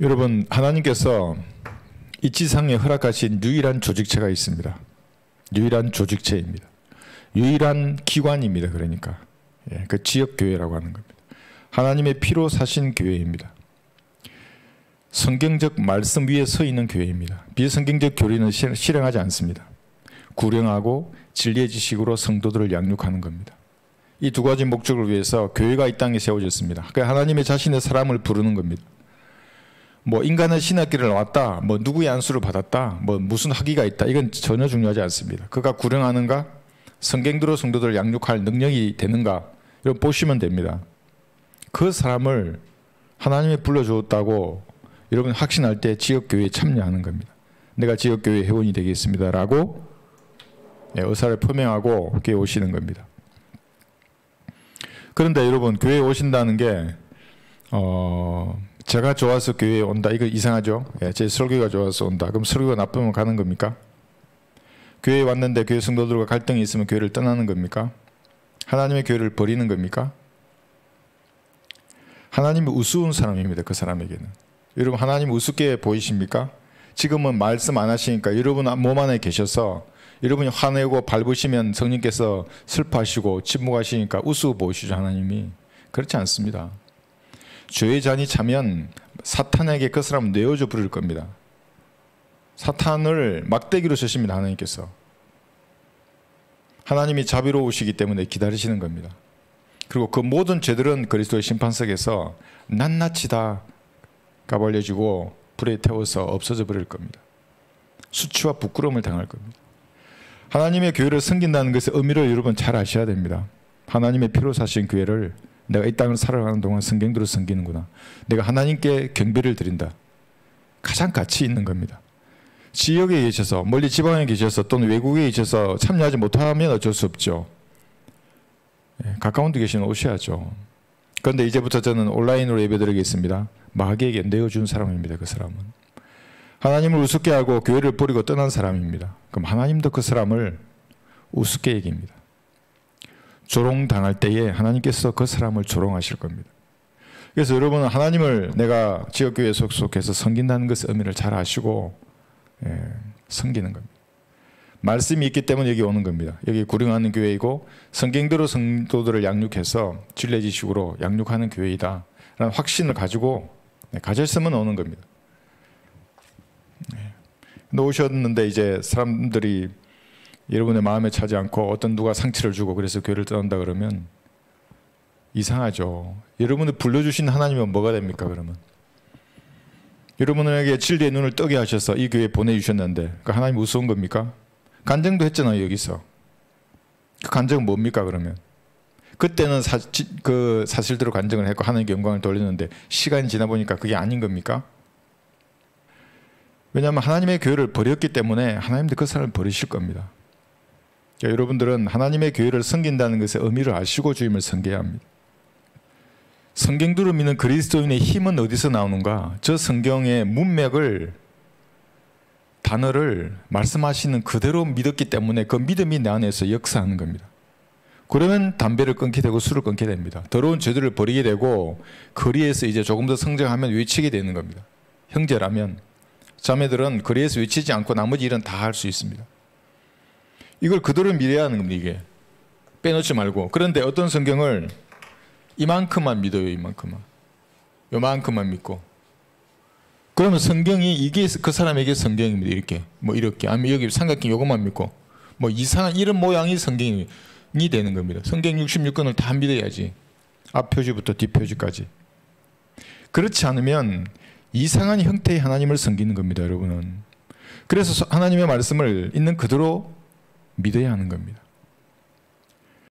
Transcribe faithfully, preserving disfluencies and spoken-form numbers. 여러분, 하나님께서 이 지상에 허락하신 유일한 조직체가 있습니다. 유일한 조직체입니다. 유일한 기관입니다. 그러니까 예, 그 지역교회라고 하는 겁니다. 하나님의 피로 사신 교회입니다. 성경적 말씀 위에 서 있는 교회입니다. 비성경적 교리는 실행하지 않습니다. 구령하고 진리의 지식으로 성도들을 양육하는 겁니다. 이 두 가지 목적을 위해서 교회가 이 땅에 세워졌습니다. 그러니까 하나님의 자신의 사람을 부르는 겁니다. 뭐 인간의 신학기를 나왔다, 뭐 누구의 안수를 받았다, 뭐 무슨 학위가 있다, 이건 전혀 중요하지 않습니다. 그가 구령하는가, 성경대로 성도들을 양육할 능력이 되는가, 이런 보시면 됩니다. 그 사람을 하나님이 불러주었다고 여러분 확신할 때 지역교회에 참여하는 겁니다. 내가 지역교회 회원이 되겠습니다라고 의사를 표명하고 교회에 오시는 겁니다. 그런데 여러분, 교회에 오신다는 게 어, 제가 좋아서 교회에 온다, 이거 이상하죠? 예, 제 설교가 좋아서 온다. 그럼 설교가 나쁘면 가는 겁니까? 교회에 왔는데 교회 성도들과 갈등이 있으면 교회를 떠나는 겁니까? 하나님의 교회를 버리는 겁니까? 하나님이 우스운 사람입니다. 그 사람에게는. 여러분, 하나님 우습게 보이십니까? 지금은 말씀 안 하시니까 여러분 몸 안에 계셔서 여러분이 화내고 밟으시면 성령께서 슬퍼하시고 침묵하시니까 우스워 보이시죠, 하나님이. 그렇지 않습니다. 죄의 잔이 차면 사탄에게 그 사람은 내어져 부릴 겁니다. 사탄을 막대기로 쓰십니다, 하나님께서. 하나님이 자비로우시기 때문에 기다리시는 겁니다. 그리고 그 모든 죄들은 그리스도의 심판석에서 낱낱이 다 까발려지고 불에 태워서 없어져 버릴 겁니다. 수치와 부끄러움을 당할 겁니다. 하나님의 교회를 섬긴다는 것의 의미를 여러분 잘 아셔야 됩니다. 하나님의 피로 사신 교회를 내가 이 땅을 살아가는 동안 성경대로 섬기는구나. 내가 하나님께 경배를 드린다. 가장 가치 있는 겁니다. 지역에 계셔서, 멀리 지방에 계셔서 또는 외국에 계셔서 참여하지 못하면 어쩔 수 없죠. 가까운 데 계시면 오셔야죠. 그런데 이제부터 저는 온라인으로 예배드리겠습니다. 마귀에게 내어준 사람입니다. 그 사람은 하나님을 우습게 하고 교회를 버리고 떠난 사람입니다. 그럼 하나님도 그 사람을 우습게 얘기합니다. 조롱당할 때에 하나님께서 그 사람을 조롱하실 겁니다. 그래서 여러분은 하나님을 내가 지역교회에 속속해서 섬긴다는 것의 의미를 잘 아시고 예, 섬기는 겁니다. 말씀이 있기 때문에 여기 오는 겁니다. 여기 구령하는 교회이고 성경대로 성도들을 양육해서 진례지식으로 양육하는 교회이다 라는 확신을 가지고 네, 가졌으면 오는 겁니다. 네. 오셨는데 이제 사람들이 여러분의 마음에 차지 않고 어떤 누가 상처를 주고 그래서 교회를 떠난다 그러면 이상하죠. 여러분을 불러주신 하나님은 뭐가 됩니까? 그러면 여러분에게 진리의 눈을 뜨게 하셔서 이 교회에 보내주셨는데 그러니까 하나님 우스운 겁니까? 간증도 했잖아요. 여기서 그 간증은 뭡니까? 그러면 그때는 사, 지, 그 사실대로 간증을 했고 하나님께 영광을 돌리는데 시간이 지나 보니까 그게 아닌 겁니까? 왜냐하면 하나님의 교회를 버렸기 때문에 하나님도 그 사람을 버리실 겁니다. 그러니까 여러분들은 하나님의 교회를 섬긴다는 것의 의미를 아시고 주님을 섬겨야 합니다. 성경대로 믿는 그리스도인의 힘은 어디서 나오는가? 저 성경의 문맥을, 단어를 말씀하시는 그대로 믿었기 때문에 그 믿음이 내 안에서 역사하는 겁니다. 그러면 담배를 끊게 되고 술을 끊게 됩니다. 더러운 죄들을 버리게 되고 거리에서 이제 조금 더 성장하면 외치게 되는 겁니다. 형제라면, 자매들은 거리에서 외치지 않고 나머지 일은 다 할 수 있습니다. 이걸 그대로 믿어야 하는 겁니다. 이게 빼놓지 말고. 그런데 어떤 성경을 이만큼만 믿어요. 이만큼만. 요만큼만 믿고. 그러면 성경이 이게 그 사람에게 성경입니다. 이렇게. 뭐 이렇게. 아니면 여기 삼각형 요것만 믿고. 뭐 이상한 이런 모양이 성경이 되는 겁니다. 성경 육십육 권을 다 믿어야지. 앞 표지부터 뒷 표지까지. 그렇지 않으면 이상한 형태의 하나님을 섬기는 겁니다. 여러분은. 그래서 하나님의 말씀을 있는 그대로 믿어야 하는 겁니다.